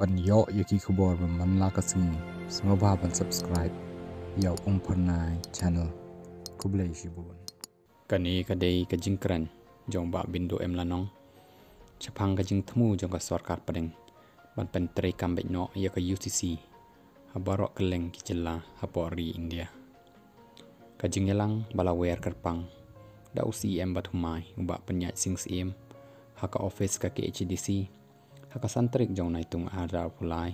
ban yo yaki kubor ban man lakasing sngoba ban subscribe yau umparnai channel kublai shibun kani kadai kajingkran jong Bah Bindo M Lanong chapang kajing temu jong ka sarkar padeng ban pentri kambek no yaka UCC habarok keleng kijela hapori India kajing yelang balawer kerpang dau CM batumai ubak penyat sing CM haka office ka KHDC haka santrik jong naitung ada pulai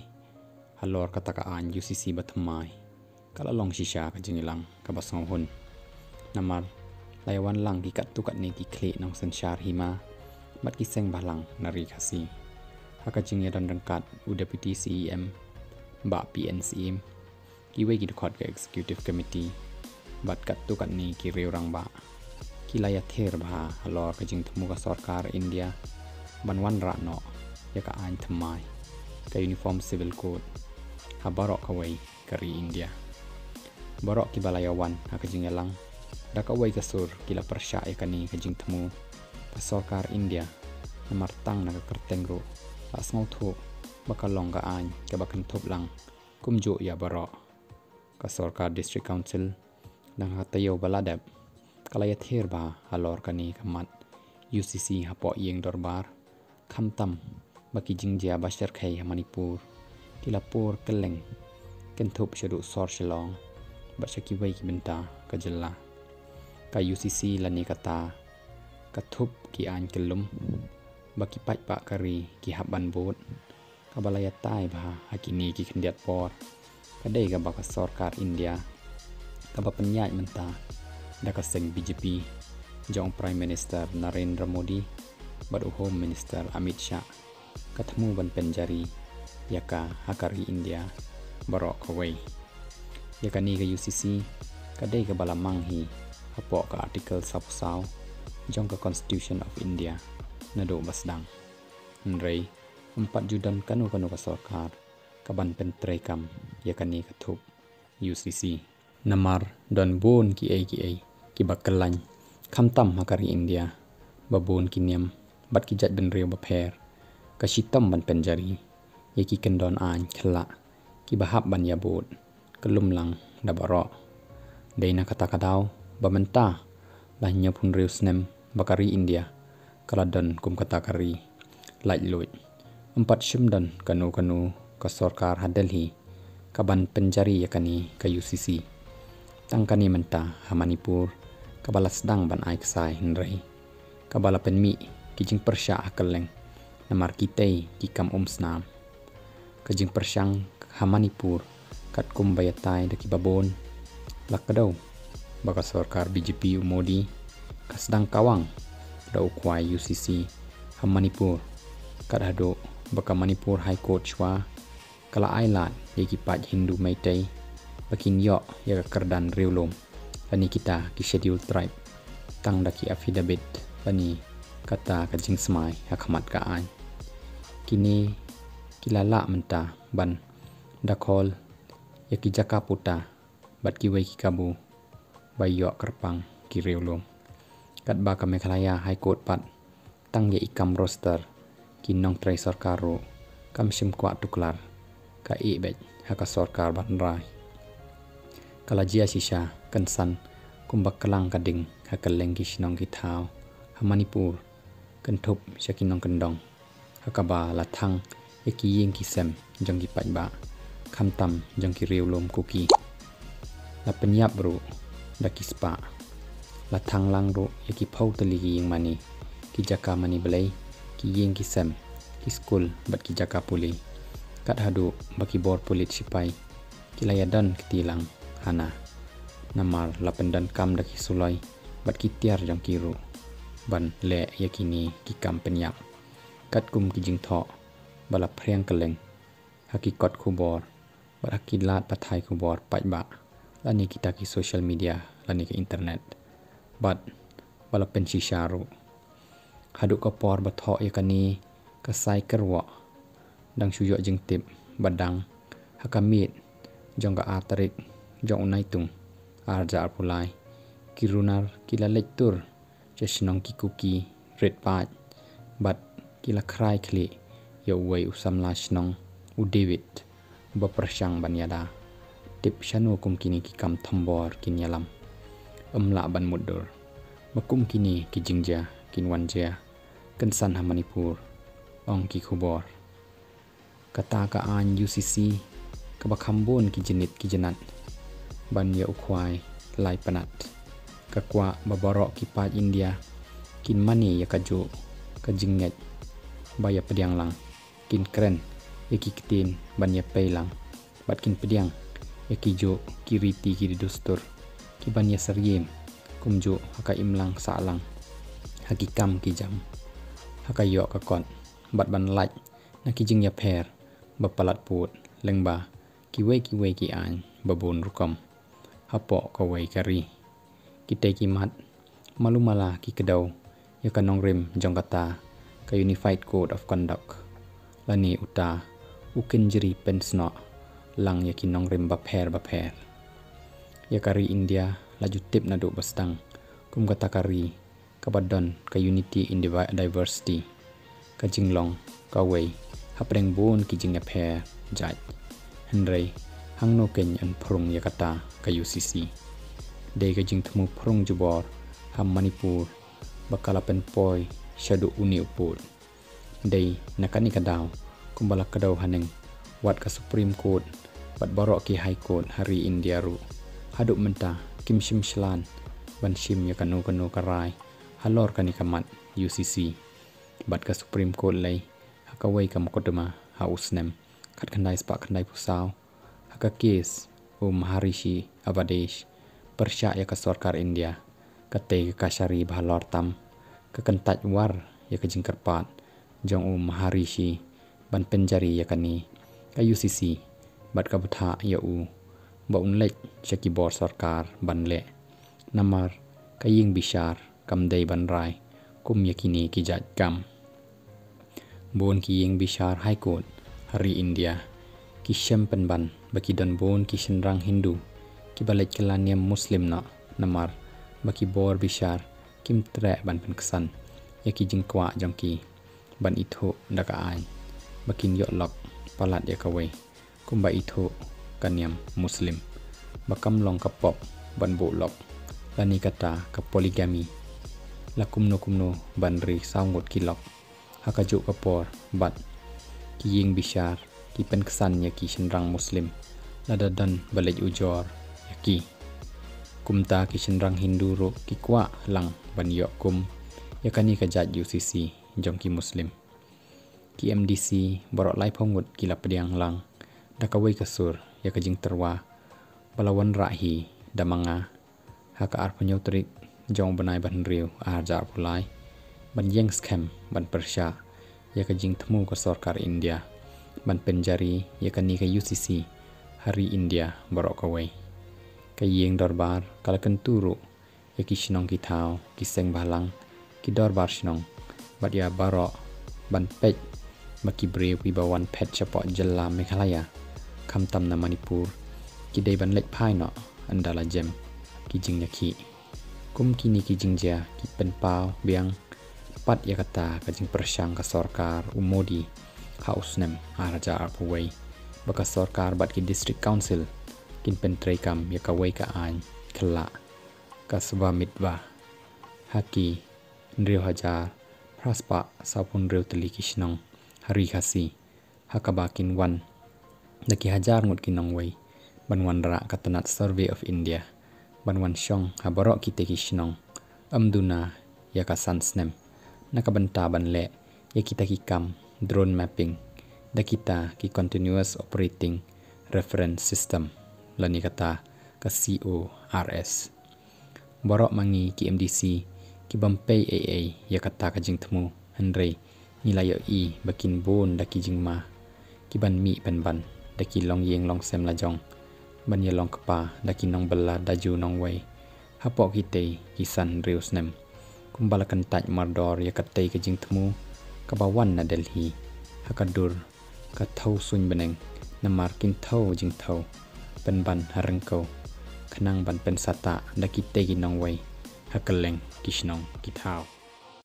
halor katakaan UCC batamai kala long shisha ka jingilang ka basong hun namar layawan lang gikat tukat ne ki kle nang sanchar hima mat kiseng balang nari khasi haka jingiran rangkat u deputy CEM ba PNCM kiwe ki khot ka executive committee bat kat tukat ne ki reurang ba kilaya terba halor ka jing temu ka sarkar India banwan ratno ka ain thamai ka uniform civil code ha barok kawai kari India barok ki balayawan ha ka jingelang da kawai ka sur kila persya yakani ka jing temu pasokar India namar tang na ka kertengro la sngal thu bakalong ka ain ka bakan thop lang kumjo ya barok ka sarkar district council nang ha tayo baladab kalaya terba halor kani kamat UCC ha po yeng dorbar khamtam bagi jingja basyar khai Manipur kilapur keleng kentup syaduk sor shalong basyaki wai benta kajalla ka UCC lani kata katup ki an kelum bagi pat pak kari ki haban bot kabalaya tai bah hakini ki kendiat por kadai ka baka sarkar India ka ba penyat menta dakaseng BJP jong Prime Minister Narendra Modi baru Home Minister Amit Shah ketemu ban penjari yaka hakari India barok kawai yaka ni ka UCC kadai ka balamang hi hapok ka artikel sapsau jong ka Constitution of India nado basdang nrei 4 judan kanu ka sarkar ka ban pentrei kam yaka ni ka thup UCC namar don bon ki aka ki bakkelan khamtam hakari India babon kiniam bat ki jat ben reu baper kasitam ban penjari yaki kendon an khala ki bahap ban yabot kelumlang dabaro deina kata kadau bamenta lahnya pun reusnem bakari India kaladan kum kata kari lait loit 4 shimdan kanu ka sarkar hadelhi kaban penjari yakani ka UCC tangkani menta ha Manipur kabalasdang ban aiksai hinrei kabala penmi kijing persya akeleng namar kitei kikam umsnam kajing persyang ha Manipur kat kum bayatai daki babon lakadau baka sarkar BJP Modi kasdang kawang dau kwai UCC ha Manipur kat hado baka Manipur High Court shwa kala ailan yaki pat Hindu Meitei bakin yok yaka kerdan riulom lani kita ki schedule tribe tang daki affidavit lani kata kajing semai hakamat kaan kini kilala menta ban dakol yaki jaka puta bat kiwai kikabu bayok kerpang kireulom kat ba kamekalaya High Court pat tang ye ikam roster kinong trai sarkar ro kam sim kwat tuklar ka ibet haka sarkar ban rai kala jia sisha kansan kumbak kelang kading hakaleng ki sinong ki thau ha Manipur kentup syakinong kendong hakaba lathang eki yeng kisem jong ki pajba khamtam jong ki reulom kuki la penyap ro da kispa lathang lang ro eki phau teli yeng mani ki jaka mani belai ki yeng kisem ki school bat ki jaka puli kat hadu baki bor pulit sipai kilayadan ketilang hana namar lapendan kam da ki sulai bat ki tiar jong ki ro ban le yakini ki kam penyap kat kum ki jing tho bala phriang keleng hakikat khubor bat hakilat pathai khubor pajba lani kita ki social media lani ki internet bat bala pensi sharu hadu ka por bat tho yakani ka sai kerwa dang suyo jing tip badang hakamit jong ka atarik jong naitung arjar pulai kirunar kila lektur jesnong ki kuki red pat bat kila krai kli yo wei usam la snong udewit bapersang ban yada tip shanu kum kini kikam tambor kin yalam emla ban mudur makum kini kijingja kin wanja kensan ha Manipur ong kikubor kata ka an UCC ka bakambon kijenit kijenat ban ya ukwai lai panat kakwa babarok kipat India kin mani ya kaju kajinget baya pediang lang kin keren ikikitin ban ya peilang bat kin pediang ikijo kiriti kiri dustur kiban ya sergim kumjo haka imlang salang hakikam kijam hakayo kakon bat ban laj nakijing ya per bapalat put lengba kiwe kiwe ki an babun rukom hapo kawai kari kitai kimat malu malah ki kedau ya kanong rim jongkata ka Unified Code of Conduct lani uta ukin jiri pensno lang ya kinong rim baper ya kari India laju tip nadu bestang kum kata kari kabadon ka unity in diversity ka jinglong kawai hapreng bon ki jingya phe jaj henrei hangno ken an phrung ya kata ka UCC dei ka jing thmu phrung jubor ham Manipur bakala pen poi shadu uni upul dei nakani kadau kumbala kadau haneng wat ka Supreme Court bat barok ki High Court hari India ru haduk mentah kim shim shlan ban shim ya kanu karai halor kani kamat UCC bat ka Supreme Court lai hakawai ka mukodama hausnem kat kandai spak kandai pusau hakakis harishi abadesh persya ya ka sarkar India kate ka syari bahalor tam kekentaj war ya ka jingkerpat jong harishi ban penjari ya kani ka UCC bat ka butha ya ba unlek syaki bor sarkar ban le namar ka ying bishar kamdei ban rai kum yakini ki jaj kam bon ki ying bishar High Court hari India ki syem penban baki don bon ki senrang Hindu ki balek kelaniam muslim na namar baki bor bishar kim tre ban penkesan ya ki jingkwa jongki ban itho daka ai bakin yok lok palat ya kawai kumba itho kaniam muslim bakam long kapop ban bolok lani kata ka poligami lakumno ban ri sangot kilok hakajuk kapor bat ki ying bishar ki penkesan ya ki senrang muslim ladadan balek ujor ya ki kumta ki senrang Hindu ro ki kwa lang ban yok kum ya kani ka jaj UCC jong ki muslim ki MDC borok lai phongut ki la pediang lang dakawai kasur ya kajing terwa balawan rahi damanga haka arpanyo trik jong banai ban riu arja pulai ban yeng scam ban persya ya kajing temu ka sarkar India ban penjari ya kani ka UCC hari India borok kawai ka yeng darbar kala kenturu ya ki shinong ki thau ki seng balang ki darbar shinong bat ya barok ban pej baki brave wibawan pet chapot jela Meghalaya kamtam na Manipur kidai ban lek phai no andala jem kijing yaki kum kini kijingja ki penpau biang pat yakata kajing persang ka sarkar umodi house nem araja arpuwei baka sarkar bat ki district council kin pentrei kam yakawei ka an khla ka swamitwa haki nriu hajar praspa sapun riu telikishnong hari khasi hakabakin wan daki hajar ngut kinong wei banwan ra katanat survey of India banwan syong habarok kiteki shnong amduna yakasan snem nakabanta ban le yakitaki kam drone mapping dakita ki continuous operating reference system lani kata ka CORS borok mangi ki MDC ki bampei AA yakata ka jingtmu Henry nilai i bakin bon daki jingma kiban mi penban daki long yeng long sem lajong ban ye long kapa daki nong bela daju nong wei hapo kitei kisan riusnem kumbala kentaj mardor ya katei ke jing temu kabawan na Delhi hakadur ka thau sun beneng namar kin thau jing thau penban harengkau kenang ban pensata daki tei nong wei hakeleng kisnong kithau